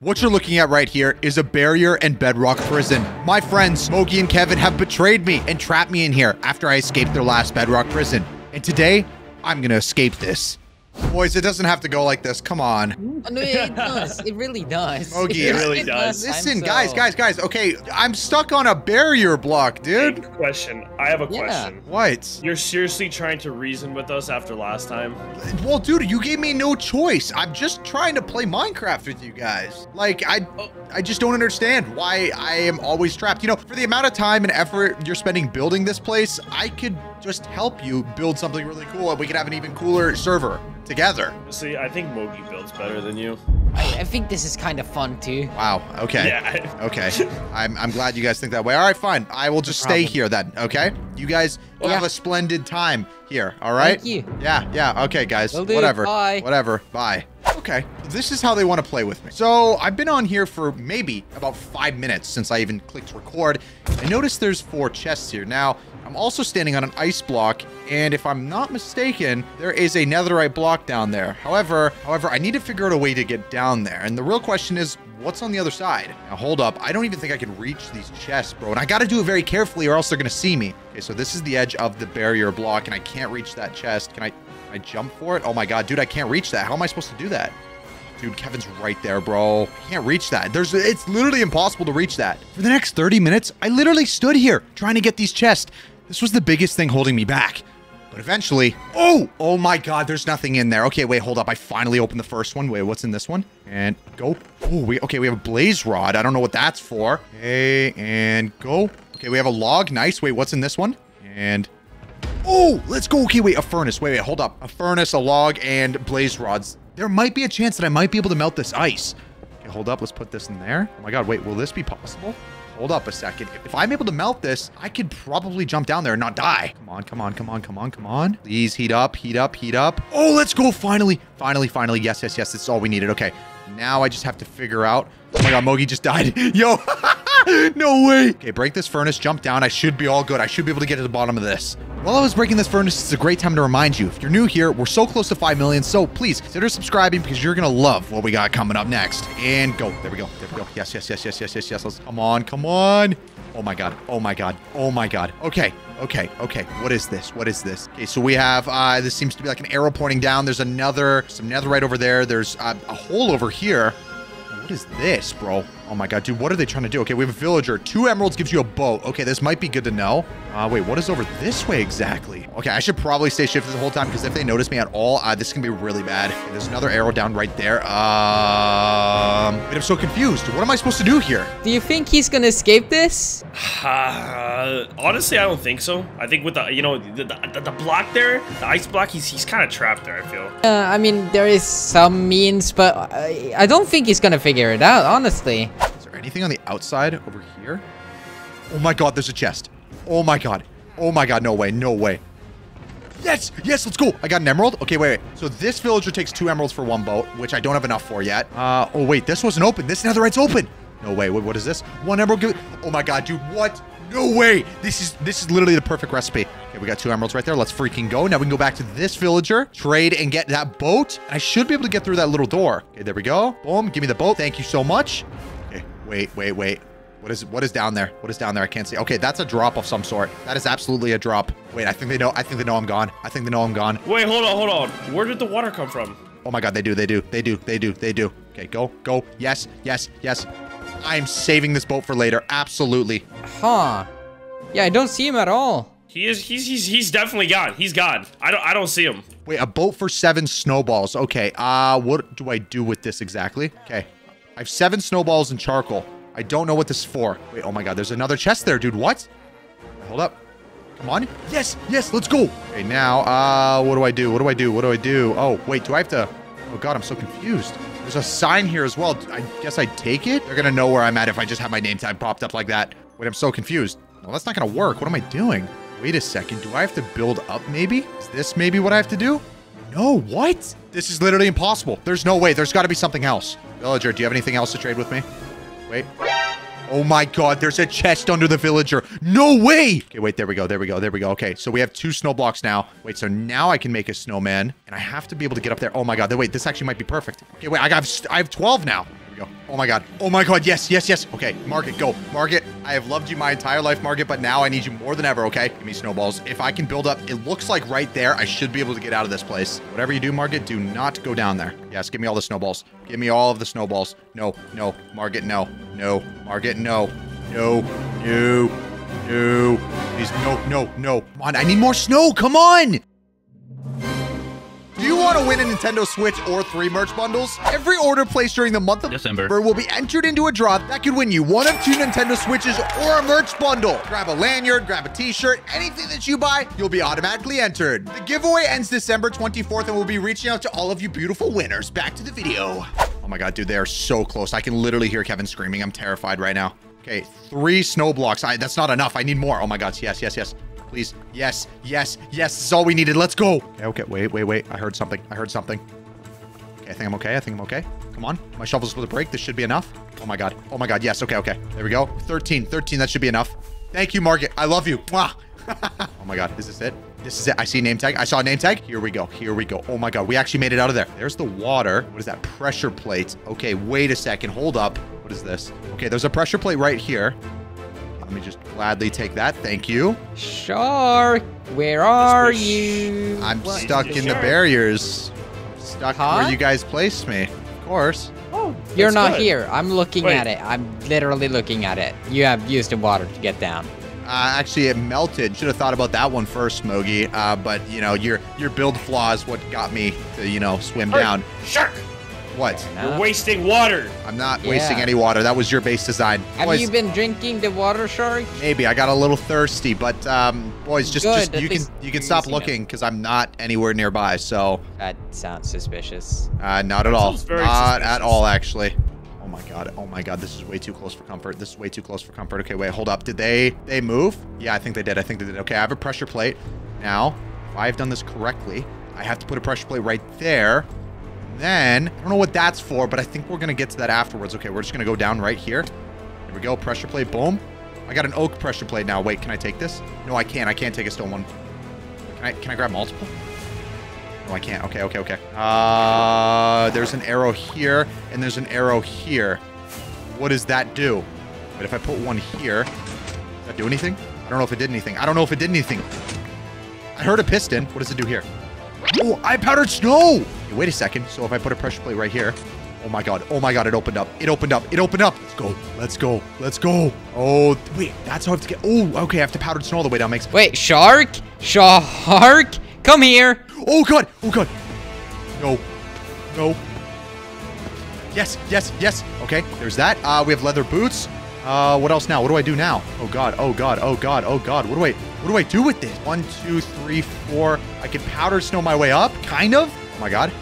What you're looking at right here is a barrier and bedrock prison. My friends, Mogii and Kevin, have betrayed me and trapped me in here after I escaped their last bedrock prison. And today, I'm gonna escape this. Boys, it doesn't have to go like this. Come on. Oh, no, it does. It really does. Mogii, it really does. Listen, guys. Okay, I'm stuck on a barrier block, dude. I have a question. What? You're seriously trying to reason with us after last time? Well, dude, you gave me no choice. I'm just trying to play Minecraft with you guys. Like, I just don't understand why I am always trapped. You know, for the amount of time and effort you're spending building this place, I could just help you build something really cool, and we could have an even cooler server together. See, I think Mogii builds better than you. I think this is kind of fun too. Wow. Okay. Yeah. Okay. I'm glad you guys think that way. All right, fine. I will just stay here then. Okay. You guys have a splendid time here. All right. Thank you. Yeah. Yeah. Okay, guys. Whatever. Bye. Whatever. Bye. Okay. This is how they want to play with me. So I've been on here for maybe about 5 minutes since I even clicked record. I noticed there's 4 chests here. Now, I'm also standing on an ice block, and if I'm not mistaken, there is a netherite block down there. However, I need to figure out a way to get down there. And the real question is, what's on the other side? Now, hold up. I don't even think I can reach these chests, bro. And I got to do it very carefully or else they're going to see me. Okay, so this is the edge of the barrier block, and I can't reach that chest. Can I jump for it? Oh, my God, dude, I can't reach that. How am I supposed to do that? Dude, Kevin's right there, bro. I can't reach that. It's literally impossible to reach that. For the next 30 minutes, I literally stood here trying to get these chests. This was the biggest thing holding me back. But eventually, oh my God, there's nothing in there. Okay, wait, hold up. I finally opened the first one. Wait, what's in this one? And go. Oh, we have a blaze rod. I don't know what that's for. Okay, and go. Okay, we have a log. Nice. Wait, what's in this one? And oh, let's go. Okay, wait, a furnace. Wait, hold up. A furnace, a log, and blaze rods. There might be a chance that I might be able to melt this ice. Okay, hold up. Let's put this in there. Oh my God, wait, will this be possible? Hold up a second. If I'm able to melt this, I could probably jump down there and not die. Come on. Please heat up. Oh, let's go. Finally. Yes. This is all we needed. Okay. Now I just have to figure out. Oh my God, Mogii just died. Yo, no way. Okay, break this furnace, jump down. I should be all good. I should be able to get to the bottom of this. While I was breaking this furnace, it's a great time to remind you, if you're new here, we're so close to 5 million, so please consider subscribing because you're going to love what we got coming up next. And go. There we go. Yes. Let's, come on. Oh my God. Okay. What is this? Okay, so we have, this seems to be like an arrow pointing down. There's some netherite over there. There's a hole over here. What is this, bro? Oh my God, dude, what are they trying to do? Okay, we have a villager. 2 emeralds gives you a bow. Okay, this might be good to know. Wait, what is over this way exactly? Okay, I should probably stay shifted the whole time because if they notice me at all, this can be really bad. Okay, there's another arrow down right there. I'm so confused. What am I supposed to do here? Do you think he's gonna escape this? Honestly, I don't think so. I think with the, you know, the block there, the ice block, he's kind of trapped there, I feel. I mean, there is some means, but I don't think he's gonna figure it out, honestly. Is there anything on the outside over here? Oh my God, there's a chest. Oh my God, no way. Yes, let's go. I got an emerald. Okay, wait. So this villager takes 2 emeralds for 1 boat, which I don't have enough for yet. Oh wait, this wasn't open. This netherite's open. No way. Wait, what is this? 1 emerald. Oh my God, dude, what? No way. This is literally the perfect recipe. Okay, we got 2 emeralds right there. Let's freaking go. Now we can go back to this villager, trade, and get that boat. I should be able to get through that little door. Okay, there we go. Boom. Give me the boat. Thank you so much. Okay, wait. What is down there? What is down there? I can't see. Okay, that's a drop of some sort. That is absolutely a drop. Wait, I think they know I'm gone. Wait, hold on. Where did the water come from? Oh my God, they do. Okay, go. Yes. I'm saving this boat for later. Absolutely. Huh. Yeah, I don't see him at all. He's definitely gone. He's gone. I don't see him. Wait, a boat for 7 snowballs. Okay. What do I do with this exactly? Okay. I have 7 snowballs and charcoal. I don't know what this is for. Wait, oh my God, there's another chest there, dude. What? Hold up. Come on. Yes, let's go. Okay, now, what do I do? Oh, wait, do I have to... Oh God, I'm so confused. There's a sign here as well. I guess I take it? They're going to know where I'm at if I just have my name tag popped up like that. Wait, I'm so confused. Well, that's not going to work. What am I doing? Wait a second. Do I have to build up maybe? Is this maybe what I have to do? No, what? This is literally impossible. There's no way. There's got to be something else. Villager, do you have anything else to trade with me? Wait. Oh my God, there's a chest under the villager. No way. Okay, wait, there we go. Okay, so we have 2 snow blocks now. Wait, so now I can make a snowman and I have to be able to get up there. Oh my God, wait, this actually might be perfect. Okay, wait, I have 12 now. we go. Oh my God. Oh my God. Yes, yes, yes. Okay, Margaret, go. Margaret, I have loved you my entire life, Margaret, but now I need you more than ever, okay? Give me snowballs. If I can build up, it looks like right there, I should be able to get out of this place. Whatever you do, Margaret, do not go down there. Yes, give me all the snowballs. Give me all of the snowballs. No, no, Margaret, no. No, Margaret, no. No, no, no. Please, no, no, no. Come on, I need more snow. Come on. Do you want to win a Nintendo Switch or 3 merch bundles? Every order placed during the month of December will be entered into a draw that could win you one of 2 Nintendo Switches or a merch bundle. Grab a lanyard, grab a t-shirt, anything that you buy, you'll be automatically entered. The giveaway ends December 24th and we'll be reaching out to all of you beautiful winners. Back to the video. Oh my God, dude, they are so close. I can literally hear Kevin screaming. I'm terrified right now. Okay, 3 snow blocks. That's not enough. I need more. Oh my God, yes, yes, yes. Please, yes, yes, yes. This is all we needed. Let's go. Okay, wait, wait, wait. I heard something. I heard something. Okay, I think I'm okay. I think I'm okay. Come on. My shovel's with a break. This should be enough. Oh my God. Oh my God. Yes. Okay, okay. There we go. 13, 13. That should be enough. Thank you, Margaret. I love you. Mwah. Oh my God. Is this it? This is it. I see a name tag. I saw a name tag. Here we go. Here we go. Oh my God. We actually made it out of there. There's the water. What is that? Pressure plate. Okay, wait a second. Hold up. What is this? Okay, there's a pressure plate right here. Let me just gladly take that. Thank you. Shark, where are you? I'm stuck in the barriers. I'm stuck where you guys placed me. Of course. Oh, you're not here. I'm looking at it. I'm literally looking at it. You have used the water to get down. Actually, it melted. Should have thought about that one first, Mogii. But you know, your build flaw is what got me to swim down. Shark. What? You're wasting water. I'm not wasting any water. That was your base design. Have you been drinking the water, Shark? Maybe. I got a little thirsty, but boys, just you can stop looking because I'm not anywhere nearby. So that sounds suspicious. Not at all. Not at all, actually. Oh my God. Oh my God. This is way too close for comfort. This is way too close for comfort. Okay, wait. Hold up. Did they move? Yeah, I think they did. I think they did. Okay, I have a pressure plate. Now, if I've done this correctly, I have to put a pressure plate right there. Then, I don't know what that's for, but I think we're going to get to that afterwards. Okay, we're just going to go down right here. Here we go. Pressure plate. Boom. I got an oak pressure plate now. Wait, can I take this? No, I can't. I can't take a stone one. Can I grab multiple? No, I can't. Okay, okay, okay. There's an arrow here, and there's an arrow here. What does that do? But if I put one here, does that do anything? I don't know if it did anything. I don't know if it did anything. I heard a piston. What does it do here? Oh, I powdered snow. Wait a second. So if I put a pressure plate right here, oh my God. Oh my God. It opened up. It opened up. It opened up. Let's go. Let's go. Let's go. Oh, wait, that's how I have to get. Oh, okay. I have to powder snow all the way down. Makes sense. Wait, Shark, Shark, come here. Oh God. Oh God. No, no. Yes, yes, yes. Okay. There's that. We have leather boots. What else now? What do I do now? Oh God. Oh God. Oh God. Oh God. What do I do with this? 1, 2, 3, 4. I can powder snow my way up, kind of. Oh my God.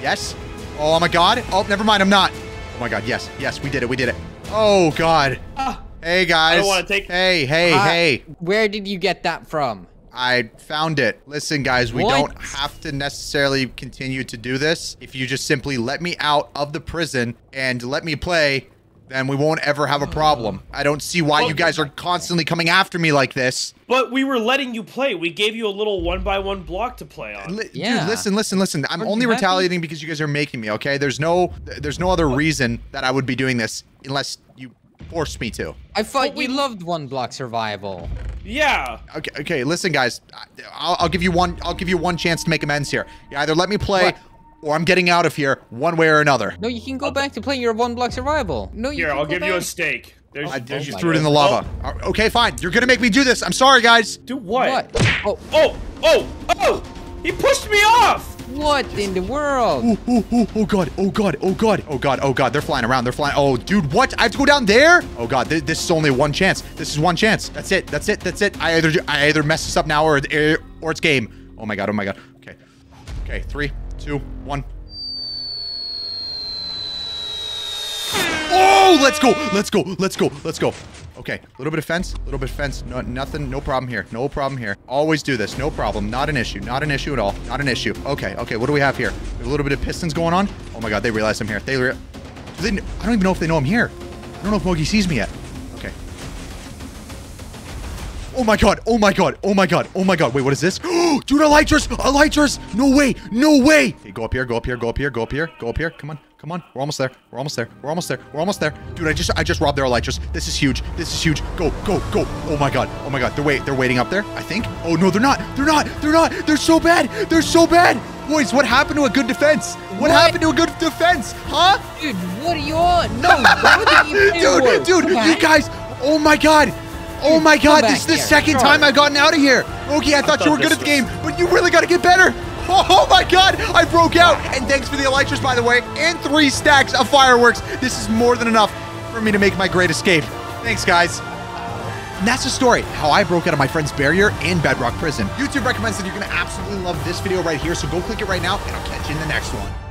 Yes. Oh my God. Oh, never mind. I'm not. Oh my God. Yes. Yes. We did it. We did it. Oh God. Hey guys. I don't want to take. Hey, hey, hey. Where did you get that from? I found it. Listen guys, we don't have to necessarily continue to do this. If you just simply let me out of the prison and let me play, then we won't ever have a problem. I don't see why you guys are constantly coming after me like this. But we were letting you play. We gave you a little 1x1 block to play on. Dude, listen, listen, listen. I'm only retaliating because you guys are making me, okay? There's no other reason that I would be doing this unless you forced me to. I thought we loved 1-block survival. Yeah. Okay. Okay. Listen, guys. I'll give you one. I'll give you one chance to make amends here. You either let me play. Or I'm getting out of here one way or another. No, you can go back to playing your 1-block survival. No, you can go back. Here, I'll give you a steak. You threw it in the lava. Oh. Okay, fine. You're going to make me do this. I'm sorry, guys. Do what? Oh. Oh, oh, oh. He pushed me off. What in the world? Oh, oh, oh, oh, God. Oh, God. Oh, God. Oh, God. Oh, God. They're flying around. They're flying. Oh, dude, what? I have to go down there? Oh, God. This is only one chance. This is one chance. That's it. That's it. That's it. I either mess this up now or it's game. Oh, my God. Oh, my God. Okay. Okay. 3, 2, 1. Oh, let's go. Let's go. Let's go. Let's go. Okay. A little bit of fence. A little bit of fence. No, nothing. No problem here. No problem here. Always do this. No problem. Not an issue. Not an issue at all. Not an issue. Okay. Okay. What do we have here? We have a little bit of pistons going on. Oh my God. They realize I'm here. I don't even know if they know I'm here. I don't know if Mogii sees me yet. Okay. Oh my God. Oh my God. Oh my God. Oh my God. Wait, what is this? Dude, Elytras! Elytras! No way! No way! Okay, go up here, go up here, go up here, go up here, go up here. Come on. Come on, we're almost there. We're almost there. We're almost there. We're almost there. Dude, I just robbed their Elytras. This is huge. This is huge. Go, go, go. Oh my god. Oh my god. They're waiting up there, I think. Oh no, they're not. They're not. They're not. They're so bad. They're so bad. Boys, what happened to a good defense? What happened to a good defense? Huh? Dude, what are you on? No, dude, you guys. Oh my god. Oh my god, this is the second time I've gotten out of here. Okay, I thought you were good at the game, but you really gotta get better. Oh my god, I broke out. And thanks for the Elytras, by the way, and 3 stacks of fireworks. This is more than enough for me to make my great escape. Thanks, guys. And that's the story, how I broke out of my friend's barrier and bedrock prison. YouTube recommends that you're gonna absolutely love this video right here, so go click it right now, and I'll catch you in the next one.